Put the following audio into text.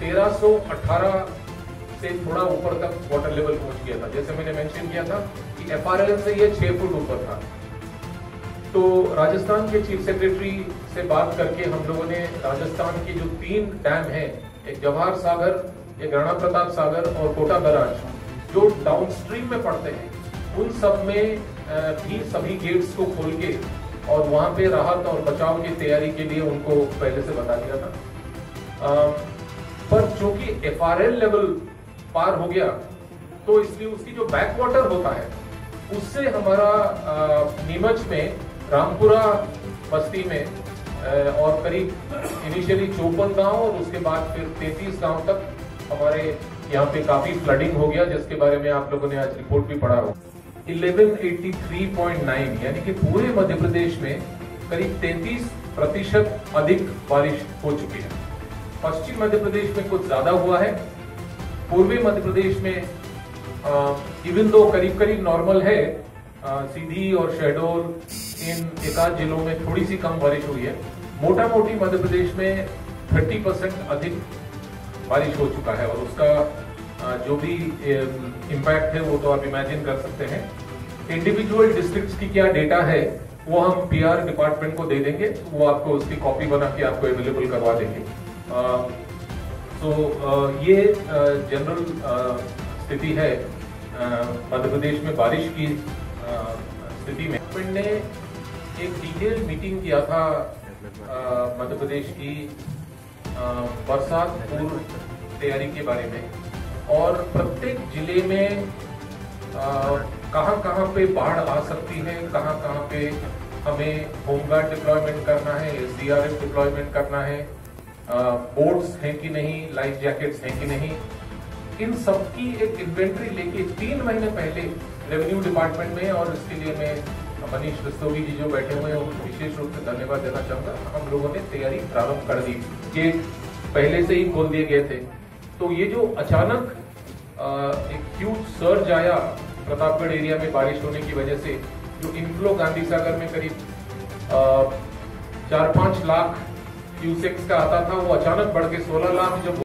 1318 से थोड़ा ऊपर तक वाटर लेवल पहुंच गया था। जैसे मैंने मेंशन किया था कि एफआरएल से ये 6 फुट ऊपर था। तो राजस्थान के चीफ सेक्रेटरी से बात करके हम लोगों ने राजस्थान के जो 3 डैम हैं, एक जवाहर सागर, एक राणा प्रताप सागर और कोटा बैराज, जो डाउनस्ट्रीम में पड़ते हैं, उन सब में भी सभी गेट्स को खोल के और वहाँ पे राहत और बचाव की तैयारी के लिए उनको पहले से बता दिया था। पर चूंकि एफआरएल लेवल पार हो गया तो इसलिए उसकी जो बैकवाटर होता है उससे हमारा नीमच में रामपुरा बस्ती में और करीब इनिशियली 54 गांव और उसके बाद फिर 33 गांव तक हमारे यहाँ पे काफी फ्लडिंग हो गया, जिसके बारे में आप लोगों ने आज रिपोर्ट भी पढ़ा हो। 1183.9 यानी कि पूरे मध्य प्रदेश में करीब 33% अधिक बारिश हो चुकी है। पश्चिम मध्य प्रदेश में कुछ ज्यादा हुआ है, पूर्वी मध्य प्रदेश में इवन दो करीब करीब नॉर्मल है, सीधी और शहडोल इन एकाध जिलों में थोड़ी सी कम बारिश हुई है। मोटा मोटी मध्य प्रदेश में 30% अधिक बारिश हो चुका है और उसका जो भी इम्पैक्ट है वो तो आप इमेजिन कर सकते हैं। इंडिविजुअल डिस्ट्रिक्ट्स की क्या डेटा है वो हम पीआर डिपार्टमेंट को दे देंगे, वो आपको उसकी कॉपी बना के आपको अवेलेबल करवा देंगे। ये जनरल स्थिति है मध्य प्रदेश में बारिश की स्थिति में। डिपार्टमेंट ने एक डिटेल मीटिंग किया था मध्य प्रदेश की बरसात पूर्व तैयारी के बारे में और प्रत्येक जिले में कहाँ पे बाढ़ आ सकती है, कहाँ पे हमें होमगार्ड डिप्लॉयमेंट करना है, एसडीआरएफ डिप्लॉयमेंट करना है, बोट्स हैं कि नहीं, लाइफ जैकेट्स हैं कि नहीं, इन सब की एक इन्वेंट्री लेके 3 महीने पहले रेवेन्यू डिपार्टमेंट में, और इसके लिए मैं मनीष रस्तोगी जी जो बैठे हुए हैं उनको विशेष रूप से धन्यवाद देना चाहूँगा, हम लोगों ने तैयारी प्रारंभ कर दी। गेट पहले से ही खोल दिए गए थे। तो ये जो अचानक एक ह्यूज सर्ज आया प्रतापगढ़ एरिया में बारिश होने की वजह से, जो इनफ्लो गांधी सागर में करीब 4-5 लाख क्यूसेक्स का आता था वो अचानक बढ़ के 16 लाख जब